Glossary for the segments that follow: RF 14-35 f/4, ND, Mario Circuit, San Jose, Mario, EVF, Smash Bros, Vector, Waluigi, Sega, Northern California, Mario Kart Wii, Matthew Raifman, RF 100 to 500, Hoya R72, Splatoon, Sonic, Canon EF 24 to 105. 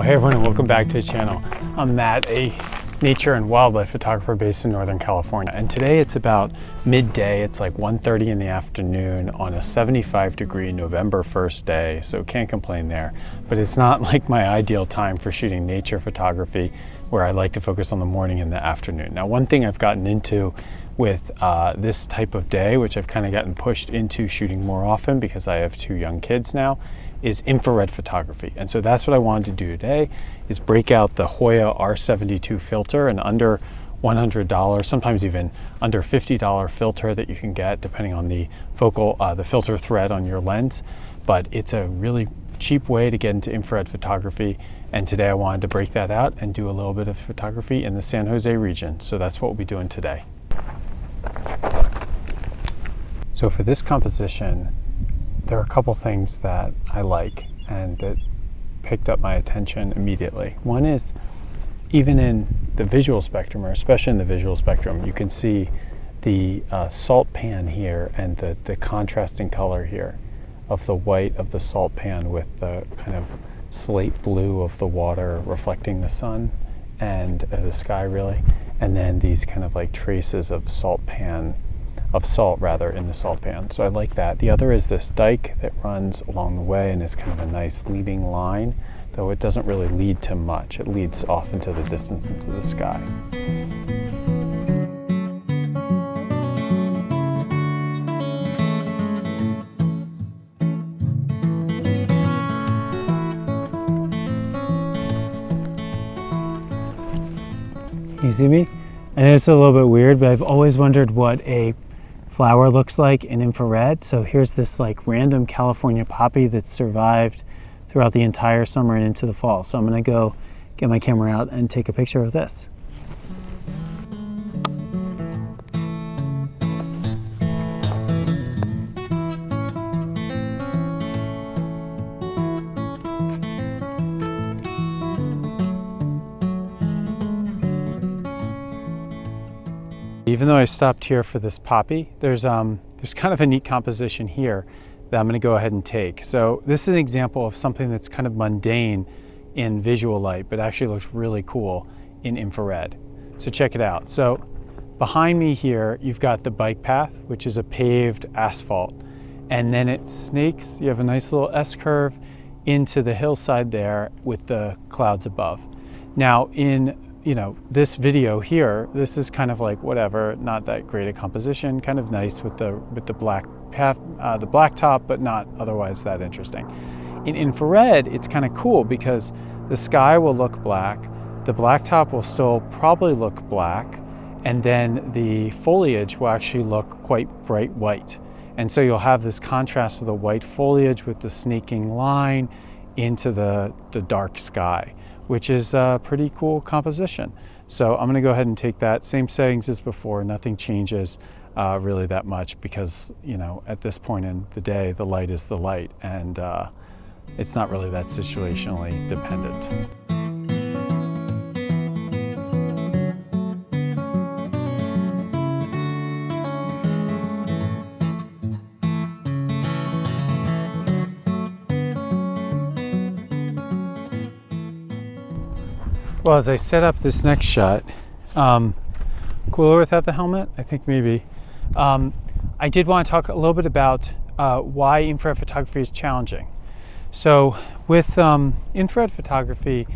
Well, hey everyone, and welcome back to the channel. I'm Matt, a nature and wildlife photographer based in Northern California. And today it's about midday. It's like 1:30 in the afternoon on a 75-degree November 1st day, so can't complain there. But it's not like my ideal time for shooting nature photography, where I like to focus on the morning and the afternoon. Now, one thing I've gotten into with this type of day, which I've kind of gotten pushed into shooting more often because I have two young kids now, is infrared photography. And so that's what I wanted to do today, is break out the Hoya R72 filter, and under $100, sometimes even under $50 filter that you can get depending on the focal, the filter thread on your lens. But it's a really cheap way to get into infrared photography. And today I wanted to break that out and do a little bit of photography in the San Jose region. So that's what we'll be doing today. So for this composition, there are a couple things that I like and that picked up my attention immediately. One is, even in the visual spectrum, or especially in the visual spectrum, you can see the salt pan here and the contrasting color here of the white of the salt pan with the kind of slate blue of the water reflecting the sun and the sky, really, and then these kind of like traces of salt in the salt pan. So I like that. The other is this dike that runs along the way and is kind of a nice leading line, though it doesn't really lead to much. It leads off into the distance into the sky. You see me? I know it's a little bit weird, but I've always wondered what a flower looks like in infrared. So here's this like random California poppy that's survived throughout the entire summer and into the fall. So I'm gonna go get my camera out and take a picture of this. Even though I stopped here for this poppy, there's kind of a neat composition here that I'm going to go ahead and take. So this is an example of something that's kind of mundane in visual light, but actually looks really cool in infrared. So check it out. So behind me here, you've got the bike path, which is a paved asphalt, and then it snakes. You have a nice little S-curve into the hillside there with the clouds above. Now in this video here, this is kind of like whatever, not that great a composition, kind of nice with the black path, the black top, but not otherwise that interesting. In infrared, it's kind of cool because the sky will look black, the black top will still probably look black, and then the foliage will actually look quite bright white. And so you'll have this contrast of the white foliage with the sneaking line into the dark sky, which is a pretty cool composition. So I'm gonna go ahead and take that. Same settings as before, nothing changes really that much because, you know, at this point in the day, the light is the light, and it's not really that situationally dependent. Well, as I set up this next shot, cooler without the helmet, I think maybe. I did want to talk a little bit about why infrared photography is challenging. So with infrared photography,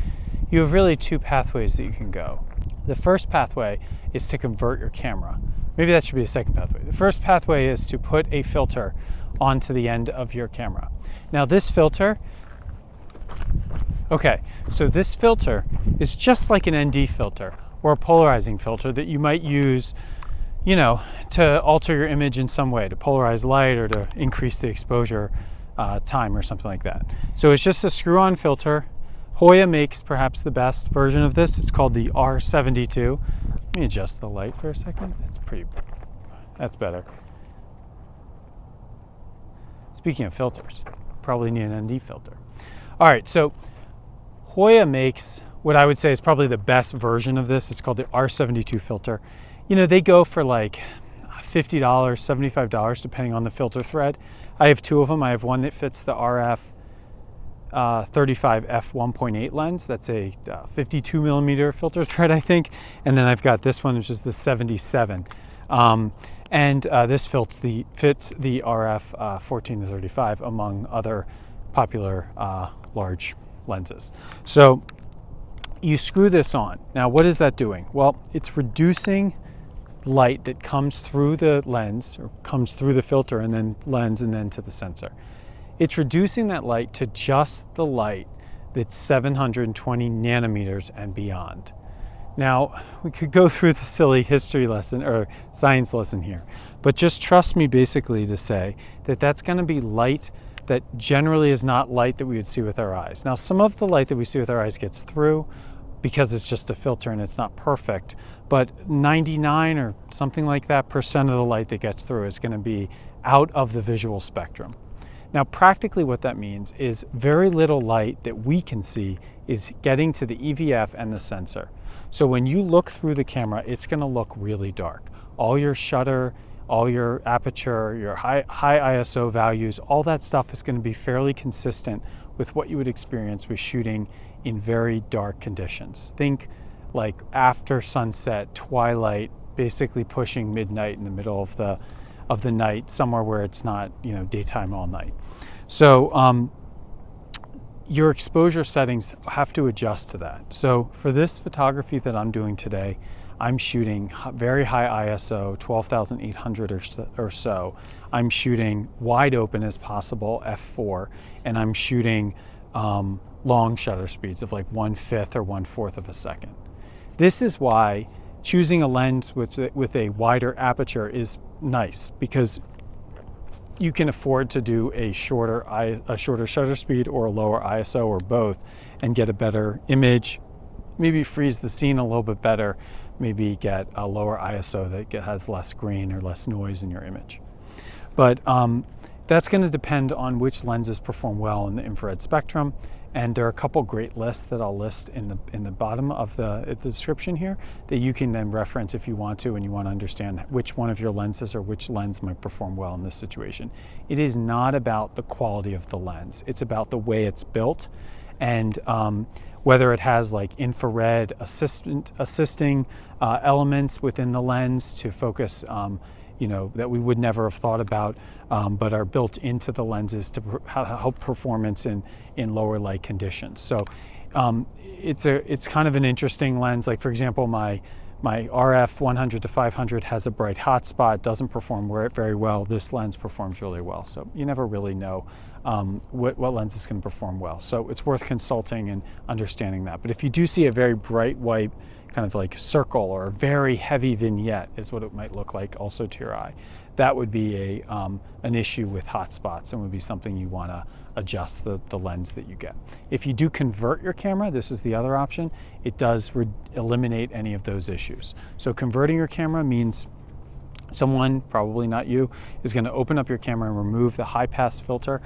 you have really two pathways that you can go. The first pathway is to convert your camera. Maybe that should be a second pathway. The first pathway is to put a filter onto the end of your camera. Now this filter, okay, so this filter is just like an ND filter or a polarizing filter that you might use, you know, to alter your image in some way, to polarize light or to increase the exposure time or something like that. So it's just a screw-on filter. Hoya makes perhaps the best version of this. It's called the R72. Let me adjust the light for a second. That's better. Speaking of filters, probably need an ND filter. All right, so Hoya makes what I would say is probably the best version of this. It's called the R72 filter. You know, they go for like $50, $75, depending on the filter thread. I have two of them. I have one that fits the RF 35F 1.8 lens. That's a 52 millimeter filter thread, I think. And then I've got this one, which is the 77. This fits the RF 14 to 35 among other popular large lenses. So you screw this on. Now, what is that doing? Well, it's reducing light that comes through the lens, or comes through the filter and then lens and then to the sensor. It's reducing that light to just the light that's 720 nanometers and beyond. Now, we could go through the silly history lesson or science lesson here, but just trust me basically to say that that's going to be light that generally is not light that we would see with our eyes. Now, some of the light that we see with our eyes gets through because it's just a filter and it's not perfect, but 99 or something like that % of the light that gets through is going to be out of the visual spectrum. Now, practically what that means is very little light that we can see is getting to the EVF and the sensor. So when you look through the camera, it's going to look really dark. All your shutter, all your aperture, your high ISO values, all that stuff is going to be fairly consistent with what you would experience with shooting in very dark conditions. Think like after sunset, twilight, basically pushing midnight in the middle of the night, somewhere where it's not, you know, daytime all night. So your exposure settings have to adjust to that. So for this photography that I'm doing today, I'm shooting very high ISO, 12,800 or so. I'm shooting wide open as possible, f4, and I'm shooting long shutter speeds of like 1/5 or 1/4 of a second. This is why choosing a lens with a wider aperture is nice, because you can afford to do a shorter shutter speed or a lower ISO or both and get a better image, maybe freeze the scene a little bit better, maybe get a lower ISO that has less grain or less noise in your image. But that's going to depend on which lenses perform well in the infrared spectrum. And there are a couple great lists that I'll list in the bottom of the description here that you can then reference if you want to, and you want to understand which one of your lenses or which lens might perform well in this situation. It is not about the quality of the lens. It's about the way it's built and whether it has like infrared assisting elements within the lens to focus, you know, that we would never have thought about, but are built into the lenses to help performance in lower light conditions. So it's kind of an interesting lens. Like, for example, my RF 100 to 500 has a bright hot spot, doesn't perform very well. This lens performs really well. So you never really know what lens is going to perform well. So it's worth consulting and understanding that. But if you do see a very bright white kind of like circle or a very heavy vignette is what it might look like also to your eye, that would be an issue with hot spots and would be something you want to adjust the lens that you get. If you do convert your camera, this is the other option, it does eliminate any of those issues. So converting your camera means someone, probably not you, is going to open up your camera and remove the high pass filter,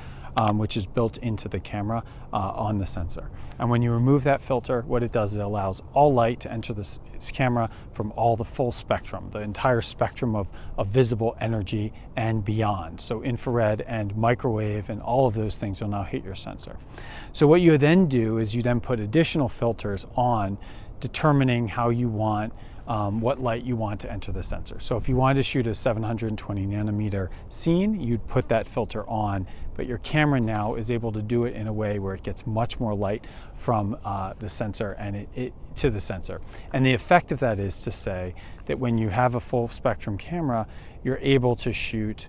which is built into the camera on the sensor. And when you remove that filter, what it does is it allows all light to enter its camera from all the full spectrum, the entire spectrum of visible energy and beyond. So infrared and microwave and all of those things will now hit your sensor. So what you then do is you then put additional filters on, determining how you want what light you want to enter the sensor. So if you wanted to shoot a 720 nanometer scene, you'd put that filter on, but your camera now is able to do it in a way where it gets much more light from the sensor and to the sensor. And the effect of that is to say that when you have a full spectrum camera, you're able to shoot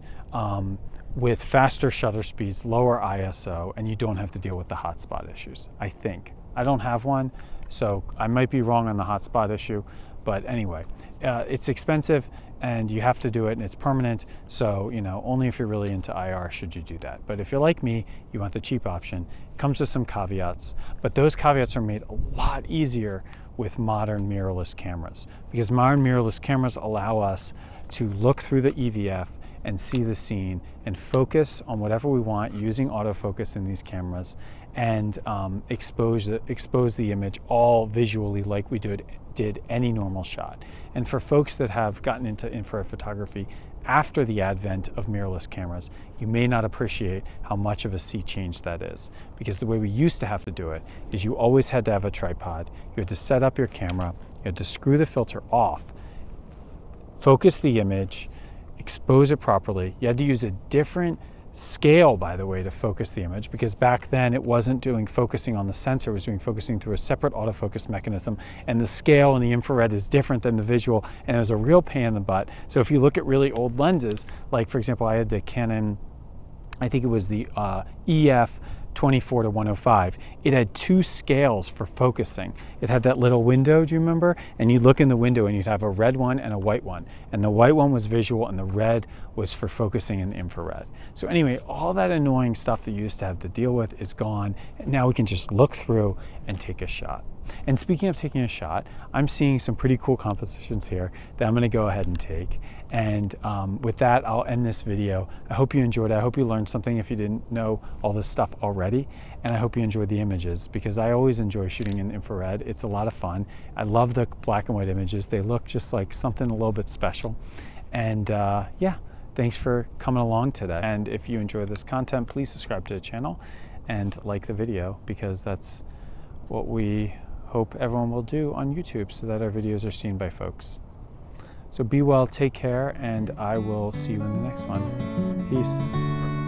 with faster shutter speeds, lower ISO, and you don't have to deal with the hotspot issues, I think. I don't have one, so I might be wrong on the hotspot issue. But anyway, it's expensive and you have to do it and it's permanent. So, you know, only if you're really into IR should you do that. But if you're like me, you want the cheap option. It comes with some caveats, but those caveats are made a lot easier with modern mirrorless cameras, because modern mirrorless cameras allow us to look through the EVF and see the scene and focus on whatever we want using autofocus in these cameras, and expose the image all visually like we did any normal shot. And for folks that have gotten into infrared photography, after the advent of mirrorless cameras, you may not appreciate how much of a sea change that is. Because the way we used to have to do it is you always had to have a tripod, you had to set up your camera, you had to screw the filter off, focus the image, expose it properly. You had to use a different scale, by the way, to focus the image, because back then it wasn't doing focusing on the sensor, it was doing focusing through a separate autofocus mechanism, and the scale in the infrared is different than the visual, and it was a real pain in the butt. So if you look at really old lenses, like for example, I had the Canon, I think it was the EF 24 to 105. It had two scales for focusing. It had that little window, do you remember? And you'd look in the window and you'd have a red one and a white one. And the white one was visual and the red was for focusing in the infrared. So anyway, all that annoying stuff that you used to have to deal with is gone. And now we can just look through and take a shot. And speaking of taking a shot, I'm seeing some pretty cool compositions here that I'm going to go ahead and take. And with that, I'll end this video. I hope you enjoyed it. I hope you learned something if you didn't know all this stuff already. And I hope you enjoyed the images, because I always enjoy shooting in infrared. It's a lot of fun. I love the black and white images. They look just like something a little bit special. And yeah, thanks for coming along today. And if you enjoy this content, please subscribe to the channel and like the video, because that's what we hope everyone will do on YouTube, so that our videos are seen by folks. So be well, take care, and I will see you in the next one. Peace.